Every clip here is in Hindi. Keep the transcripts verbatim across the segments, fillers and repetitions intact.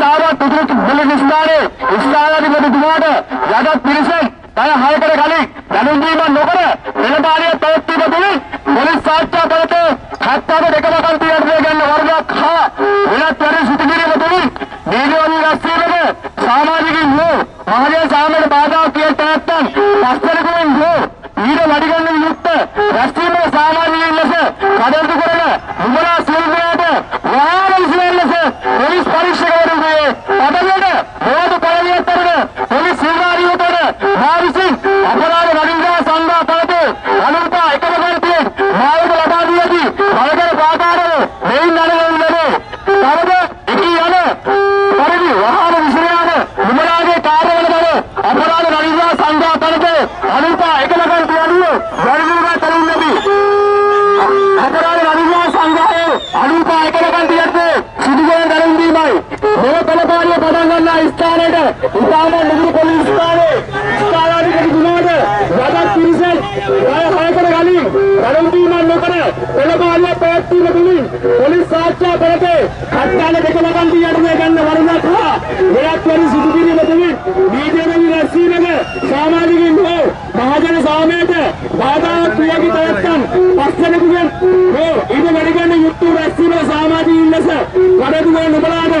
दादा तुझे बलिस्ताने इस्लामाबाद मध्ये दुवाड जगात पिरिसन काय हायकडे खाली धनंजयबा नगर रेलबारी तवत्ती मध्ये पोलीस सातच्या बळते हाताने देखबाकांत येडवेगन वर्ग खा विना तरी सुतगिरी मध्ये देववाली राष्ट्रीय सामाजिक हो महाराज सामने बाधा के तहत शास्त्र को हो वीर वडिगण युक्त राष्ट्रीय सामाजिक लस कदर को मुगला सूर्यनाथ वाहन इसमें लस पुलिस परीक्षा कर रहे हैं पदवी ने बहुत पदवी तर पुलिस सिवारी होता है भारी सिंह अपराध रविंद्र संघा पड़ते अनंता एकल करते भारत लगा दिया जी भारत बाधा रहे नहीं लड़े लड़े भारत अनंता एकल गणियों तरुण नदी अपराध रविंद्र संघ है अनंता एकल गणते सुधीजन धरंदी भाई मेरे बलपारी पदंगना स्थान है इतामा नगरी पुलिस स्थान है स्थानाधि के गुनाह है ज्यादा तीस है राय हायकर गाली धरंदी मान लोग ने बलपारी पैती नगरी पुलिस साचा करते खट्टा ने देखो लगन दिया ने गण वरना था मेरा तेरी सुधीजन नदी बीजे में रस्सी ने सामाजिक महाजन सामेत बाधा क्रिया की तयत्तन पश्चन कुगन वो इन वडिगन युक्त रस्सी में सामाजिक इल्लस वडगुन नुबलाद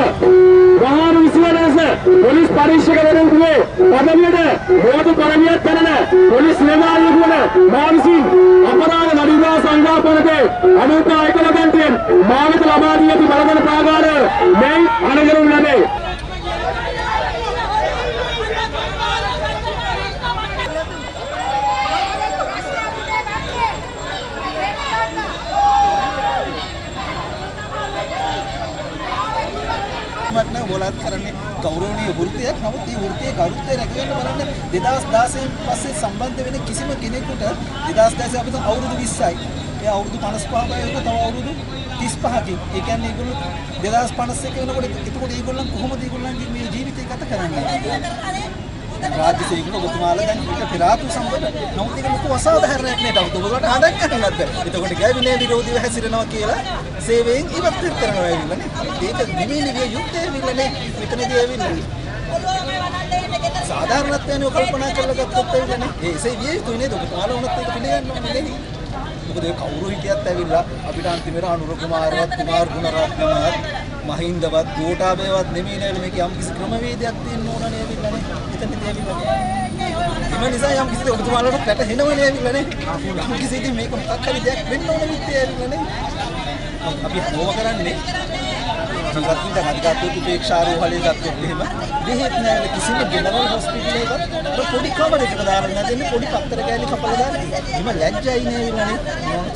वाहन विश्वनस पुलिस परीक्षकवरन कुले पदवियद वोट परमियत तरन पुलिस निर्माण कुल मानसिंह अपराध नडीवा संघापनते अनुता एकलगंतेन मानत लबादियति बलगन प्रागार मैं अनगरुन नमे गौरवनीय वृत्ति है ती वृत्ति गौरव रखने दिदास दास पास संबंध विने किसी में किने कुट दिदास दास अभी तो अवरुद्ध वीस है ये अवरुद्ध पानस पहा होता तब अवरुद्ध तीस पहा की एक दिदास पानस से इतको ईगोल बहुमत ईगोल मेरे जीवित कथ करेंगे राज्य से इनको तुम्हाला दान इनका फिरात संबंध नौतिक लोक असाधारण एकनेट आउट बोलट आदक करनत इतकोट गे विनय विरोधी ಹೆಸರಿನವ කියලා ಸೇವೆಯಿಂದ ಇವತ್ತು ಇರ್ತರನವ ಇಲ್ಲನೆ ಏಕ ನಿಮಿನಿಗೆ ಯುಕ್ತೆ ಇಲ್ಲನೆ ಮಿತನೆ ದೇವಿನ ಸಾಧಾರಣತ್ವನ ಕಲ್ಪನಾ ಕಲ್ಲಗತ್ತೆ ಇಲ್ಲನೆ ಏ ಸೇವೆ ತುನೇ ದುಕಾಲ ಉನ್ನತೆ ಪಿನೆಯನ್ನ ಮಿನೆನಿ මොකද කවුරු හිටියත් ඇවිල්ලා අපිට අන්තිමේට අනුර කුමාරවත් කුමාර ගුණරත්න මහත් මහින්දවත් ගෝඨාභයවත් නෙමෙයි නේද මේක යම් කිසි ක්‍රමවේදයක් තියෙන්න ඕන නේද ඉතින් එතනදී ඇවිල්ලා මේ නිසා යම් කිසි ඔබතුමාලට පැටහෙනව නේද ඇවිල්ලා නේ යම් කිසි ඉතින් මේක මොකක් හරි දෙයක් වෙන්න ඕන විදිහට ඇවිල්ලා නේ අපි හොව කරන්නේ සංගතිත අධිකාරිතු උපේක්ෂාරෝහලේ ගත්තොත් එහෙම දෙහෙත් නෑ කිසිම ජෙනරල් හොස්පිටල් එකකට පොඩි කවරේජ් එකක් දාන්න දෙන්නේ පොඩි පත්තර කෑලි කපලා දාන්න එහෙම ලැජ්ජයි නෑ වෙනවා නේ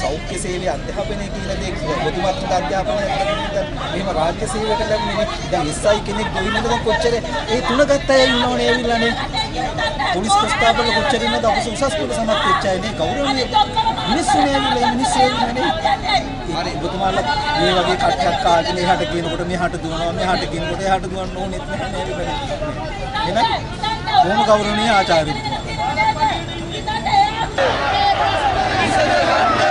සෞඛ්‍ය සේවයේ අධ්‍යාපනය කියලා දෙයක් පොදුමත් අධ්‍යාපනය එහෙම රාජ්‍ය සේවයට දැන් මේ දැන් එස් ආයි කෙනෙක් ගොවිනද දැන් කොච්චර ඒ තුන ගත්ත අය ඉන්නවනේ ඇවිල්ලානේ පොලිස් ප්‍රස්ථාපන කොච්චර ඉන්නද අපේ උසස් පෙළ සමත් වෙච්ච අයනේ ගෞරවණීය මිනිස්සුනේ ඇවිල්ලා මිනිස්සු එන්නේ හරි ඔබතුමාලා මේ වගේ කට්ටක් කාගෙන එහාට කියනකොට මෙහාට දුවනවා මෙහාට කියනකොට එහාට දුවන්න ඕනෙත් නැහැ නේද එහෙනම් බොහොම ගෞරවණීය ආචාර්යතුමා